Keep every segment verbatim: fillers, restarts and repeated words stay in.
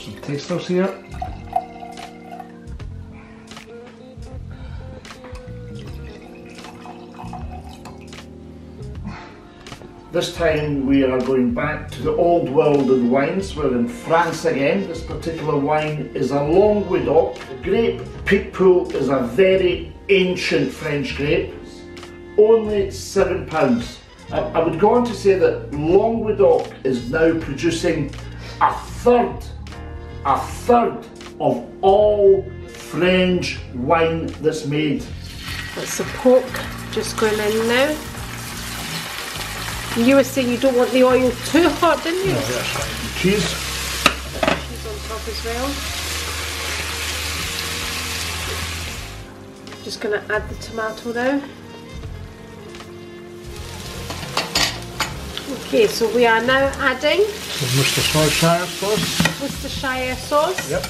put some tasters here. This time we are going back to the old world in wines. We're in France again. This particular wine is a Languedoc. The grape Picpoul is a very ancient French grape. It's only seven pounds. I, I would go on to say that Languedoc is now producing a third, a third of all French wine that's made. That's the pork just going in now. You were saying you don't want the oil too hot, didn't you? No, that's right. And cheese. Cheese on top as well. Just going to add the tomato now. Okay, so we are now adding some Worcestershire sauce. Worcestershire sauce. Yep.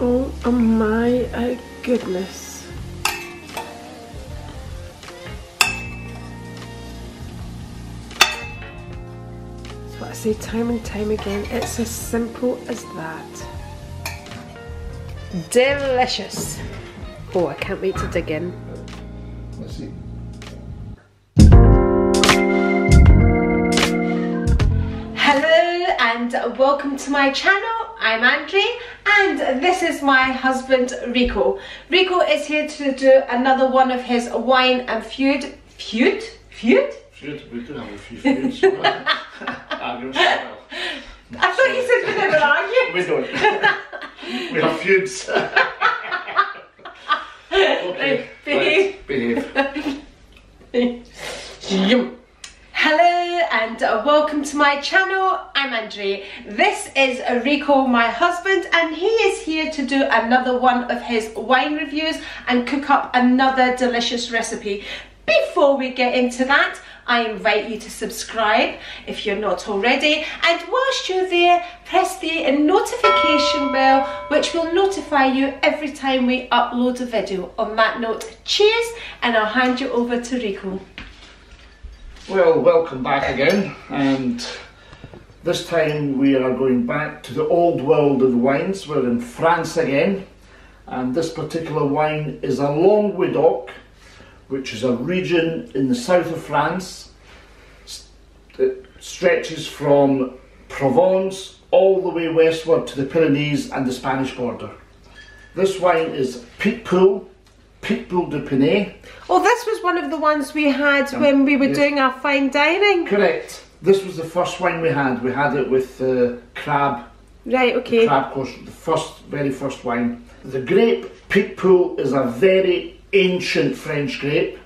Oh, oh my uh, goodness. That's what I say time and time again. It's as simple as that. Delicious. Oh, I can't wait to dig in. Let's see. Hello and welcome to my channel. I'm Andre, and this is my husband Rico. Rico is here to do another one of his wine and feud. Feud? Feud? Feud? We do have a few feuds. I thought so, you said we never argued. We don't. We have feuds. Okay. Behave. Behave. Behave. Hello and welcome to my channel. I'm Andre. This is Rico, my husband, and he is here to do another one of his wine reviews and cook up another delicious recipe. Before we get into that, I invite you to subscribe if you're not already, and whilst you're there, press the notification bell, which will notify you every time we upload a video. On that note, cheers, and I'll hand you over to Rico. Well, welcome back again, and this time we are going back to the old world of wines. We're in France again, and this particular wine is a Languedoc, which is a region in the south of France. It stretches from Provence all the way westward to the Pyrenees and the Spanish border. This wine is Picpoul. Picpoul de Pinet. Oh, this was one of the ones we had um, when we were yes. doing our fine dining. Correct. This was the first wine we had. We had it with uh, crab. Right, okay. The crab course, the first, very first wine. The grape Picpoul is a very ancient French grape.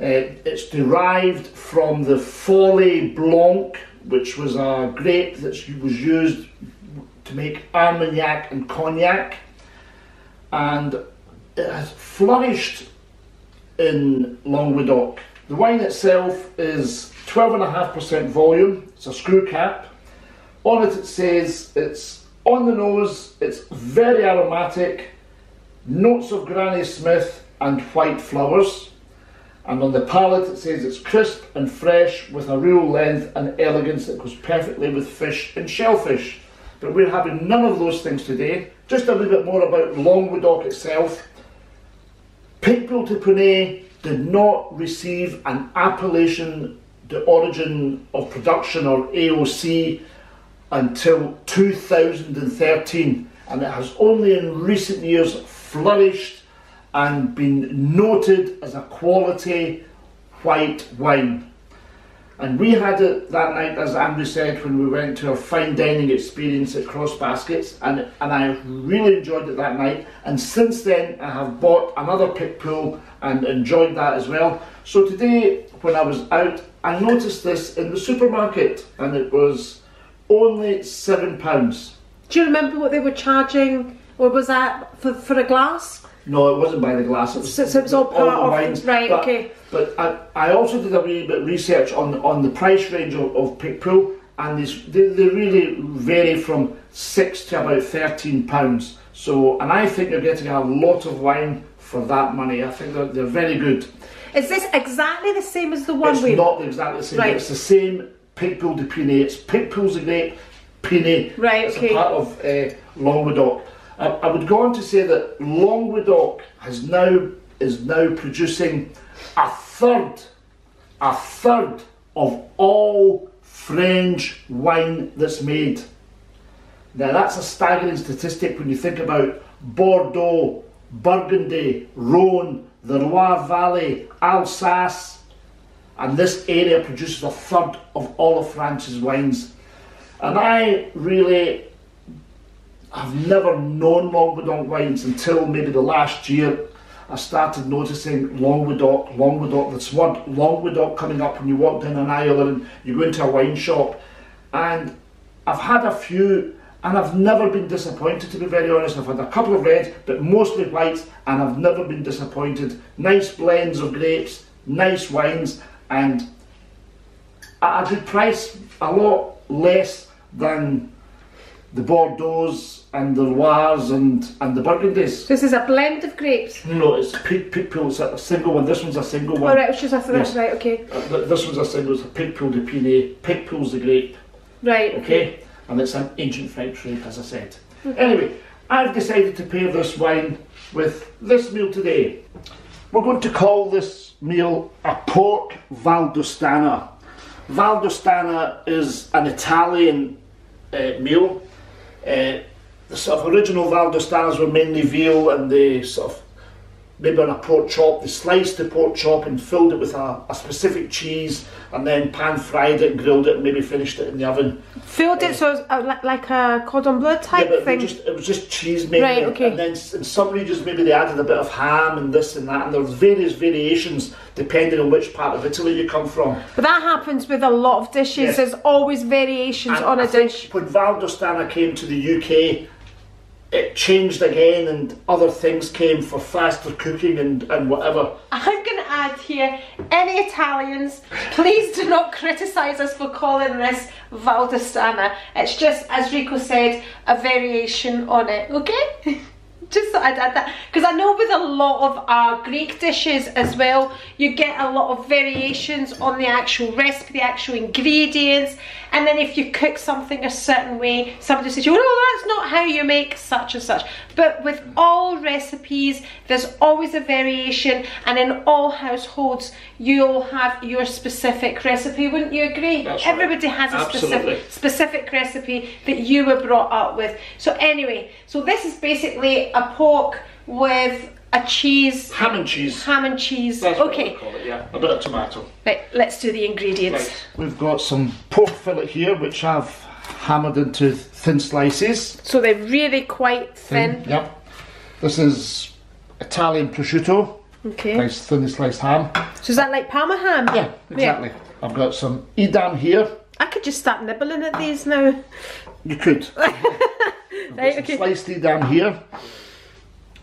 Uh, it's derived from the Folie Blanc, which was a grape that was used to make Armagnac and Cognac. And it has flourished in Languedoc. The wine itself is twelve point five percent volume. It's a screw cap. On it it says it's on the nose, it's very aromatic, notes of Granny Smith and white flowers. And on the palate it says it's crisp and fresh with a real length and elegance that goes perfectly with fish and shellfish. But we're having none of those things today. Just a little bit more about Languedoc itself. Picpoul de Pinet did not receive an appellation de origin of production or A O C until two thousand thirteen, and it has only in recent years flourished and been noted as a quality white wine. And we had it that night, as Andrew said, when we went to our fine dining experience at Cross Baskets, and, and I really enjoyed it that night. And since then, I have bought another Picpoul and enjoyed that as well. So today, when I was out, I noticed this in the supermarket, and it was only seven pounds. Do you remember what they were charging, or was that for, for a glass? No, it wasn't by the glass. It was, so, so it was all part all of wines. Right, but, okay. But I, I also did a wee bit of research on on the price range of, of Picpoul, and they, they really vary from six to about thirteen pounds. So, and I think you're getting a lot of wine for that money. I think they're, they're very good. Is this exactly the same as the one it's we... It's not exactly the same, right. It's the same Picpoul de Pinet. It's Picpoul's a grape, Pinet. Right, it's okay. It's part of uh, Languedoc. I, I would go on to say that Languedoc has now, is now producing a third, a third of all French wine that's made. Now that's a staggering statistic when you think about Bordeaux, Burgundy, Rhone, the Loire Valley, Alsace, and this area produces a third of all of France's wines. And I really have never known Languedoc wines until maybe the last year. I started noticing Languedoc, Languedoc, this word Languedoc coming up when you walk down an aisle and you go into a wine shop. And I've had a few, and I've never been disappointed, to be very honest. I've had a couple of reds, but mostly whites, and I've never been disappointed. Nice blends of grapes, nice wines, and at a good price, a lot less than the Bordeaux's and the Loire's and, and the Burgundies. This is a blend of grapes? No, it's Picpoul, it's a single one. This one's a single one. Oh right, which is a yes. Right, okay. Uh, this one's a single, it's a Picpoul de Pinet. Picpoul's the grape. Right. Okay? And it's an ancient French grape, as I said. Okay. Anyway, I've decided to pair this wine with this meal today. We're going to call this meal a pork Valdostana. Valdostana is an Italian uh, meal. Uh, the sort of original Valdostanas were mainly veal, and they sort of, maybe on a pork chop, they sliced the pork chop and filled it with a, a specific cheese, and then pan fried it and grilled it and maybe finished it in the oven. Filled uh, it so it was a, like a cordon bleu type yeah, but thing? Just, it was just cheese mainly, right, okay. And then in some regions maybe they added a bit of ham and this and that, and there were various variations depending on which part of Italy you come from. But that happens with a lot of dishes, yes. There's always variations and on I a dish. When Valdostana came to the U K, it changed again, and other things came for faster cooking and, and whatever. I'm going to add here, any Italians, please do not criticise us for calling this Valdostana. It's just, as Rico said, a variation on it, okay? Just thought I'd add that, because I know with a lot of our Greek dishes as well, you get a lot of variations on the actual recipe, the actual ingredients, and then if you cook something a certain way, somebody says, oh no, that's not how you make such and such. But with all recipes, there's always a variation, and in all households, you'll have your specific recipe, wouldn't you agree? That's Everybody right. has a specific, specific recipe that you were brought up with. So anyway, so this is basically a pork with a cheese. Ham and cheese. Ham and cheese. That's okay. What call it, yeah. A bit of tomato. Right, let's do the ingredients. Right. We've got some pork fillet here, which I've hammered into thin slices. So they're really quite thin. thin yep. This is Italian prosciutto. Okay. Nice thinly sliced ham. So is that like Parma ham? Yeah, exactly. Yeah. I've got some edam here. I could just start nibbling at these now. You could. Right, okay. Sliced edam here.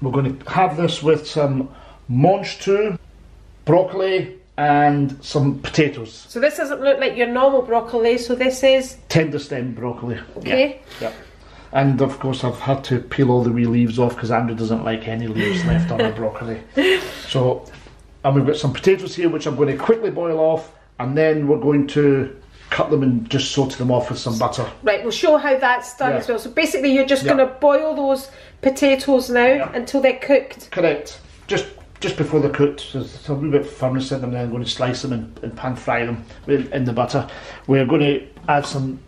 We're going to have this with some mange tout, broccoli, and some potatoes. So this doesn't look like your normal broccoli, so this is? Tender stem broccoli. Okay. Yeah. Yeah. And of course I've had to peel all the wee leaves off because Andrew doesn't like any leaves left on her broccoli. So, and we've got some potatoes here which I'm going to quickly boil off, and then we're going to cut them and just saute them off with some butter. Right, we'll show how that's done yeah. as well. So basically you're just yeah. going to boil those potatoes now yeah. until they're cooked. Correct. Just just before they're cooked, so there's a wee bit of firmness in them, then I'm going to slice them and, and pan fry them in the butter. We're going to add some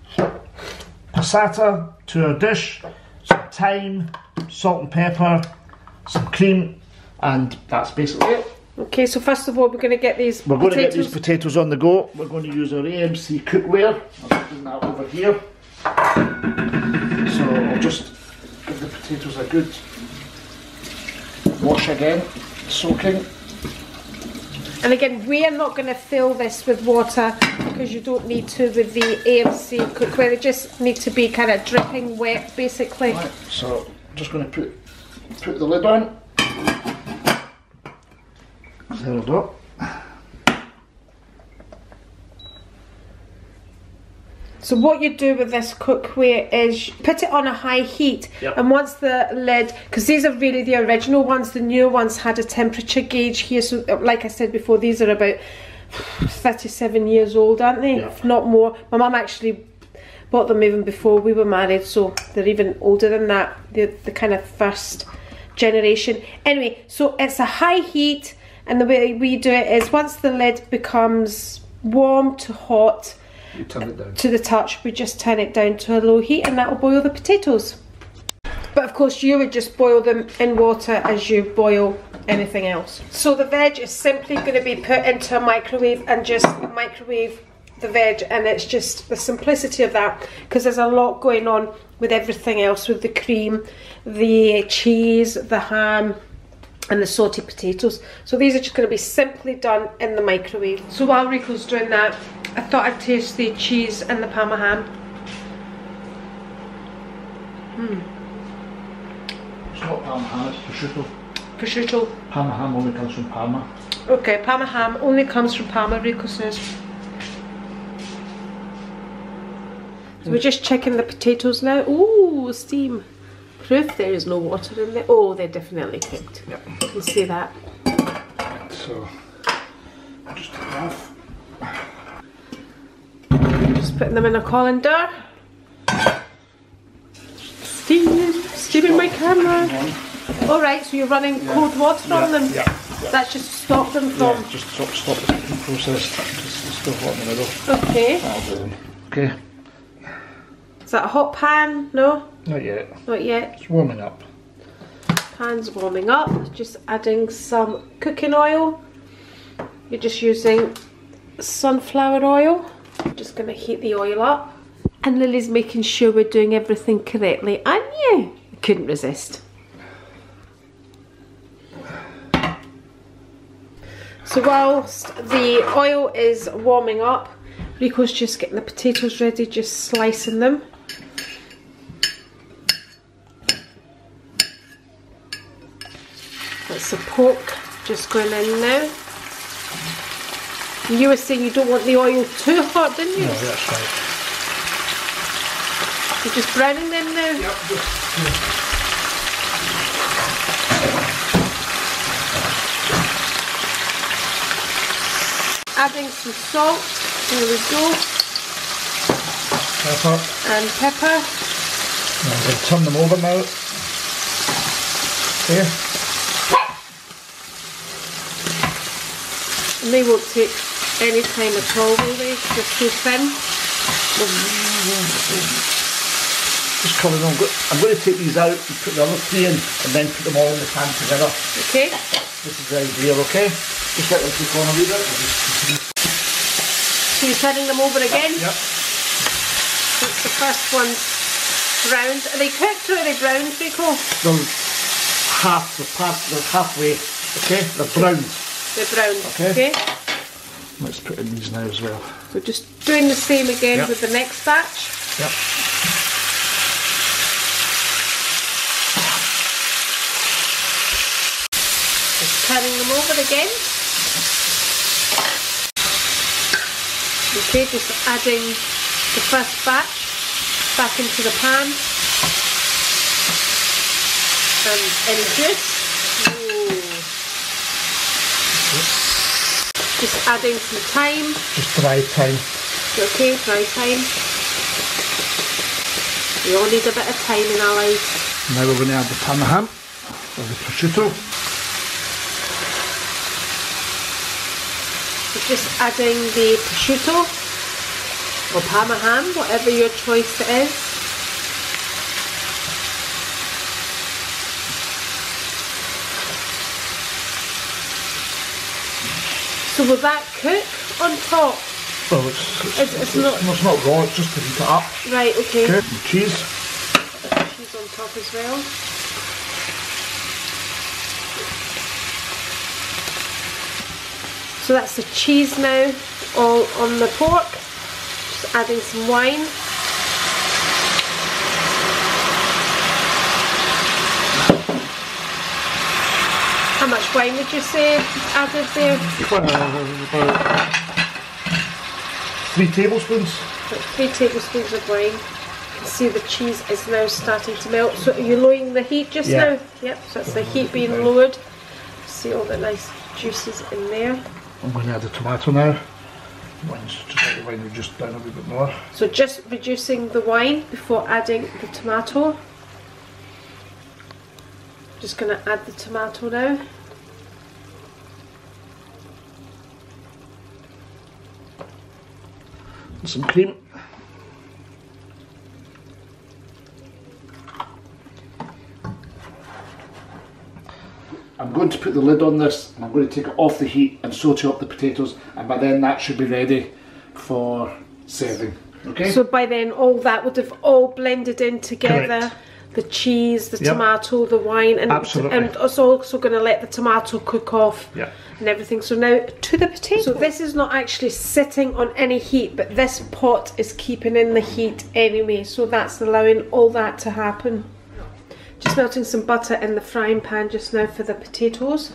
passata to our dish, some thyme, salt and pepper, some cream, and that's basically it. Okay, so first of all, we're going to get these We're going potatoes. to get these potatoes on the go. We're going to use our A M C cookware. I'll put that over here. So I'll just give the potatoes a good wash again, soaking. And again, we're not going to fill this with water because you don't need to with the A M C cookware. They just need to be kind of dripping wet, basically. Right, so I'm just going to put, put the lid on. There we go. So what you do with this cookware is put it on a high heat, yep. and once the lid, because these are really the original ones, the new ones had a temperature gauge here, so like I said before, these are about thirty-seven years old, aren't they? Yep. If not more. My mum actually bought them even before we were married, so they're even older than that. They're the kind of first generation. Anyway, so it's a high heat, and the way we do it is once the lid becomes warm to hot, you turn it down. To the touch, we just turn it down to a low heat, and that will boil the potatoes. But of course you would just boil them in water as you boil anything else. So the veg is simply going to be put into a microwave and just microwave the veg, and it's just the simplicity of that, because there's a lot going on with everything else, with the cream, the cheese, the ham, and the sauteed potatoes. So these are just going to be simply done in the microwave. So while Rico's doing that, I thought I'd taste the cheese and the parma ham. Mm. It's not parma ham, it's prosciutto. Prosciutto. Parma ham only comes from Parma. Okay, parma ham only comes from Parma, Rico says. So mm. we're just checking the potatoes now. Ooh, steam. Proof there is no water in there. Oh, they're definitely cooked. Yep. You can see that. So, I'll just take it off. Just putting them in a colander. Steam, steaming my camera. Alright, so you're running yeah. cold water yeah. on them? Yeah. yeah. That's just to stop them from... Yeah, just stop, stop the cooking process. It's still hot in the middle. Okay. That'll do them. Okay. Is that a hot pan? No? Not yet. Not yet. It's warming up. Pan's warming up. Just adding some cooking oil. You're just using sunflower oil. Just going to heat the oil up, and Lily's making sure we're doing everything correctly. I knew I couldn't resist. So whilst the oil is warming up, Rico's just getting the potatoes ready, just slicing them. That's the pork just going in now. You were saying you don't want the oil too hot, didn't you? No, that's right. You're just browning them now? Yep. Adding some salt, there we go. Pepper. And pepper. And I'm going to turn them over now. There. And they won't take any time at all, will they? They're too thin. Just cover them. I'm going to take these out and put the other three in, and then put them all in the pan together. Okay. This is the idea, okay? Just let them cook on a wee bit. So you're turning them over again? Yep. So it's the first one's browned. Are they cooked or are they browned, Rico? They're half, they're, past, they're halfway, okay? They're browned. They're browned, okay? okay? Let's put in these now as well. So just doing the same again yep. with the next batch. Yep. Just turning them over again. Okay, just adding the first batch back into the pan. And any juice. Just adding some thyme. Just dry thyme. Okay, dry thyme. We all need a bit of thyme in our lives. Now we're going to add the parma ham, or the prosciutto. We're just adding the prosciutto, or parma ham, whatever your choice is. So will that cook on top? Well, it's, it's, it's, it's, it's not... It's not raw, it's just to heat it up. Right, okay. Okay, and cheese. Cheese on top as well. So that's the cheese now, all on the pork. Just adding some wine. How much wine would you say added there? Well, about Three tablespoons? Three tablespoons of wine. You see the cheese is now starting to melt. So you're lowering the heat just yeah. now? Yep, so that's the heat being lowered. See all the nice juices in there. I'm going to add the tomato now. Wine's just like the wine reduced down a wee bit more. So just reducing the wine before adding the tomato. Just going to add the tomato now. And some cream. I'm going to put the lid on this and I'm going to take it off the heat and saute up the potatoes, and by then that should be ready for serving. Okay. So by then all that would have all blended in together. Correct. The cheese, the yep. tomato, the wine, and, and it's also going to let the tomato cook off yep. and everything. So now to the potato. So this is not actually sitting on any heat, but this pot is keeping in the heat anyway, so that's allowing all that to happen. Just melting some butter in the frying pan just now for the potatoes.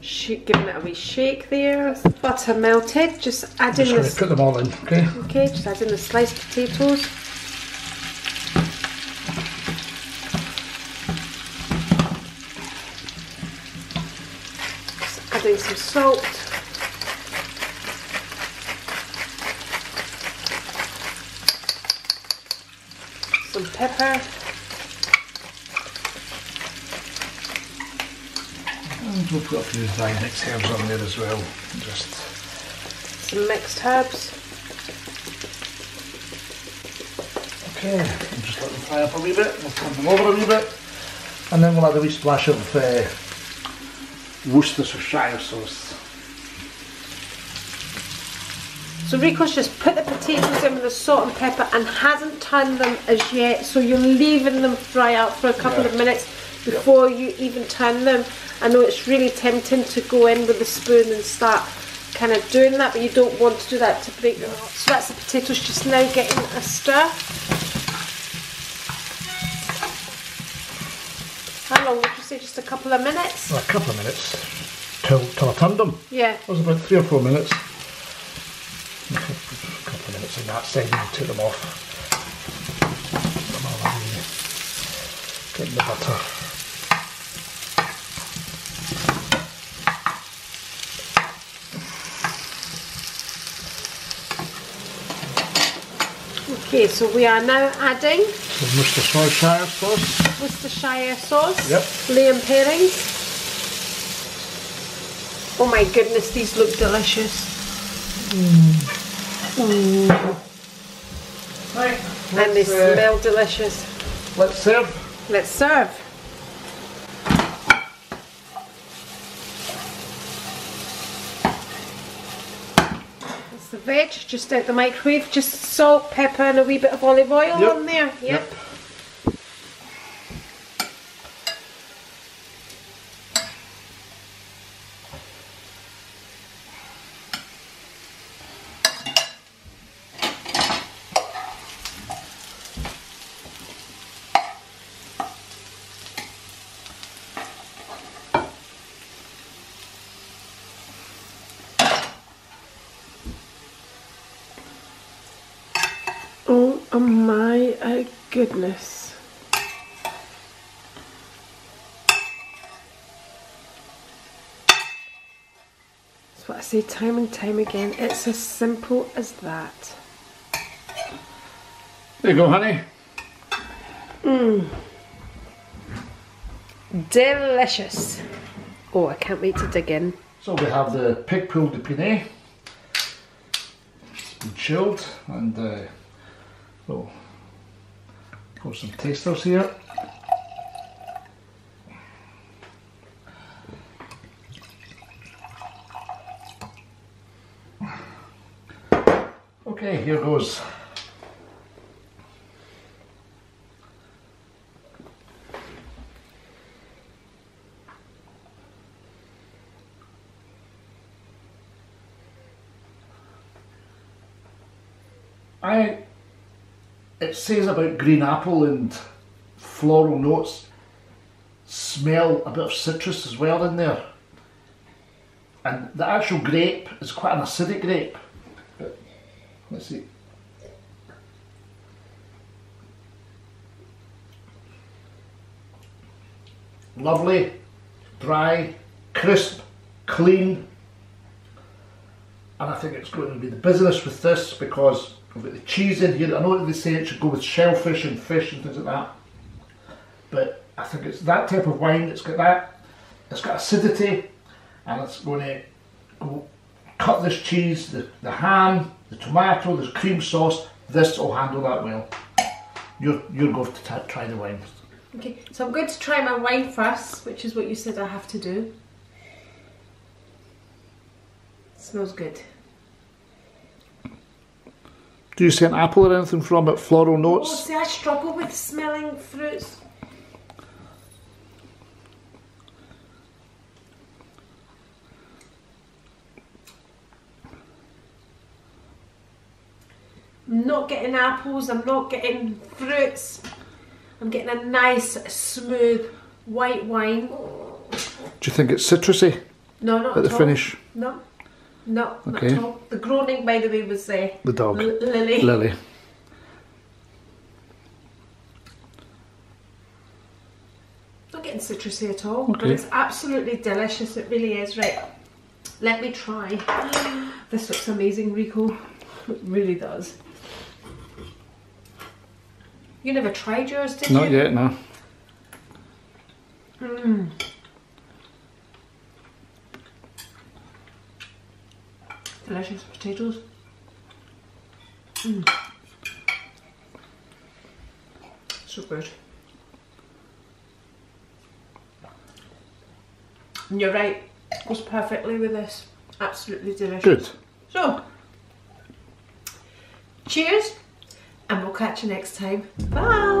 Shake, giving it a wee shake there. Butter melted, just adding the... Just put them all in, okay? Okay, just adding the sliced potatoes. Just adding some salt. Some pepper. We'll put a few dry mixed herbs on there as well. Just some mixed herbs. Okay, we'll just let them fry up a wee bit. We'll turn them over a wee bit, and then we'll add a wee splash of uh, Worcestershire sauce. So Rico's just put the potatoes in with the salt and pepper and hasn't turned them as yet. So you're leaving them fry up for a couple yeah. of minutes before yep. you even turn them. I know it's really tempting to go in with a spoon and start kind of doing that, but you don't want to do that to break them up. So that's the potatoes just now getting a stir. How long would you say? Just a couple of minutes? Well, a couple of minutes till, till I turned them. Yeah. It was about three or four minutes. A couple of minutes on that side and took them off. Get the butter. Okay, so we are now adding some Worcestershire sauce. Worcestershire sauce. Yep. Laying pairings. Oh my goodness, these look delicious. Mm. Mm. Right. And they uh, smell delicious. Let's serve. Let's serve. The veg just out the microwave, just salt, pepper, and a wee bit of olive oil yep. on there. Yep. yep. Oh my uh, goodness. That's what I say time and time again. It's as simple as that. There you go, honey. Mmm. Delicious. Oh, I can't wait to dig in. So we have the Picpoul de Pinet. It's been chilled and... Uh, So, got some tasters here. Okay, here goes. I It says about green apple and floral notes, smell a bit of citrus as well in there. And the actual grape is quite an acidic grape, but Let's see. Lovely, dry, crisp, clean, and I think it's going to be the business with this because I've got the cheese in here. I know that they say it should go with shellfish and fish and things like that, but I think it's that type of wine. It's got that, it's got acidity, and it's going to go cut this cheese, the, the ham, the tomato, the cream sauce. This will handle that well. You're, you're going to have to try the wine. Okay, so I'm going to try my wine first, which is what you said I have to do. It smells good. Do you see an apple or anything from it? Floral notes? Oh, see, I struggle with smelling fruits. I'm not getting apples, I'm not getting fruits. I'm getting a nice, smooth, white wine. Do you think it's citrusy? No, not at all. At the finish? No, no, not at all. The groaning, by the way, was uh, the dog. Lily. Lily. Not getting citrusy at all, okay. But it's absolutely delicious. It really is. Right, let me try. This looks amazing, Rico. It really does. You never tried yours, did you? Not yet, no. Mm. Delicious potatoes. Mm. So good. And you're right, it goes perfectly with this. Absolutely delicious. Good. So, cheers. And we'll catch you next time. Bye!